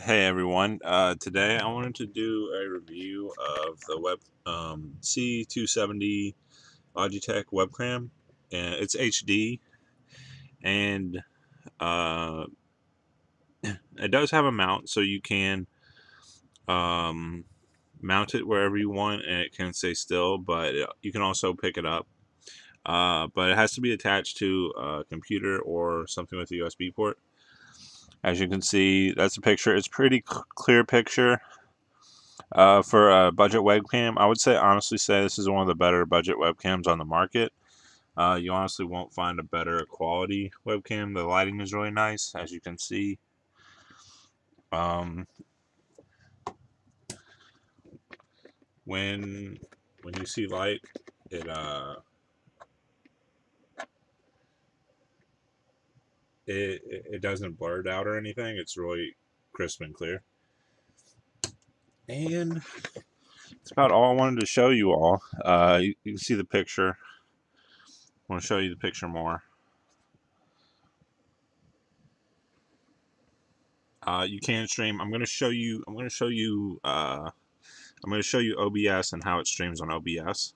Hey everyone, today I wanted to do a review of the web C270 Logitech webcam, and it's HD, and it does have a mount, so you can mount it wherever you want and it can stay still, but you can also pick it up, but it has to be attached to a computer or something with a USB port. As you can see, that's a picture. It's a pretty clear picture for a budget webcam. I would say, honestly, this is one of the better budget webcams on the market. You honestly won't find a better quality webcam. The lighting is really nice, as you can see. When you see light, It doesn't blur out or anything. It's really crisp and clear. And that's about all I wanted to show you all. You can see the picture. I want to show you the picture more. You can stream. I'm going to show you OBS and how it streams on OBS.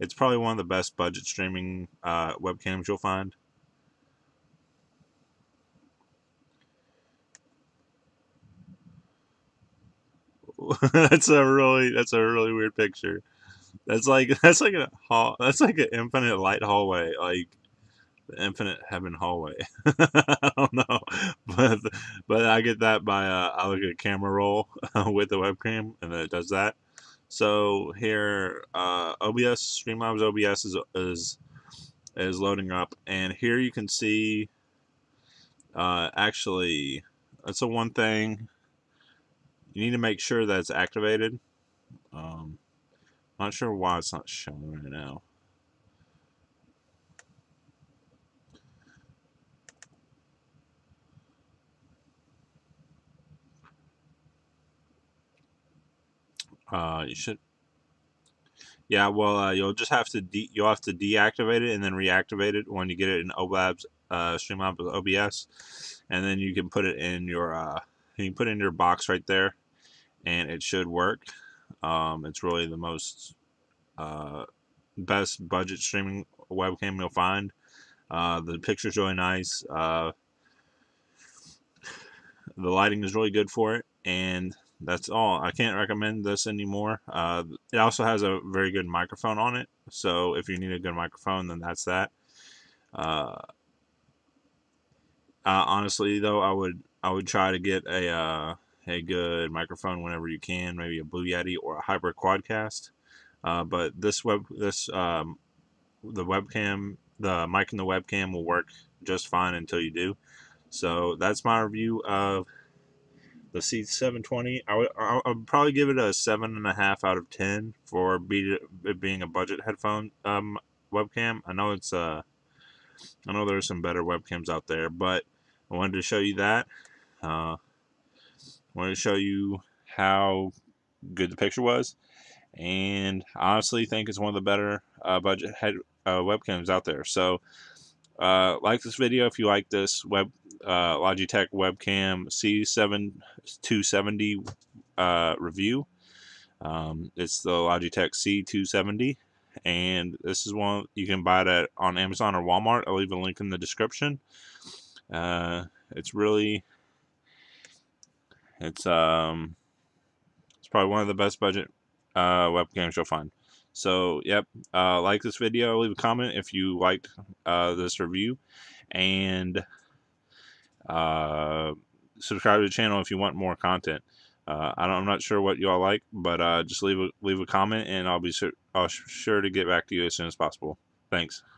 It's probably one of the best budget streaming webcams you'll find. That's a really weird picture. That's like an infinite light hallway, like the infinite heaven hallway. I don't know, but I get that by I look at a camera roll with the webcam, and then it does that. So here, OBS, Streamlabs OBS is loading up, and here you can see, actually, that's the one thing, you need to make sure that it's activated. Not sure why it's not showing right now. You should, yeah. Well, you'll have to deactivate it and then reactivate it when you get it in Streamlabs OBS, and then you can put it in your box right there, and it should work. It's really the most best budget streaming webcam you'll find. The picture's really nice. The lighting is really good for it, and that's all. I can't recommend this anymore. It also has a very good microphone on it, so if you need a good microphone, then that's that. Honestly, though, I would try to get a good microphone whenever you can, maybe a Blue Yeti or a Hyper Quadcast. But the mic and the webcam will work just fine until you do. So that's my review of the C720. I would probably give it a 7.5 out of 10 for it being a budget headphone webcam. I know there's some better webcams out there, but I wanted to show you that. I wanted to show you how good the picture was, and I honestly think it's one of the better budget webcams out there. So like this video if you like this Logitech webcam C270 review. It's the Logitech C270, and this is one you can buy it on Amazon or Walmart. I'll leave a link in the description. It's probably one of the best budget webcams you'll find. So, yep, like this video, leave a comment if you liked this review, and subscribe to the channel if you want more content. I'm not sure what y'all like, but just leave a comment, and I'll be sure to get back to you as soon as possible. Thanks.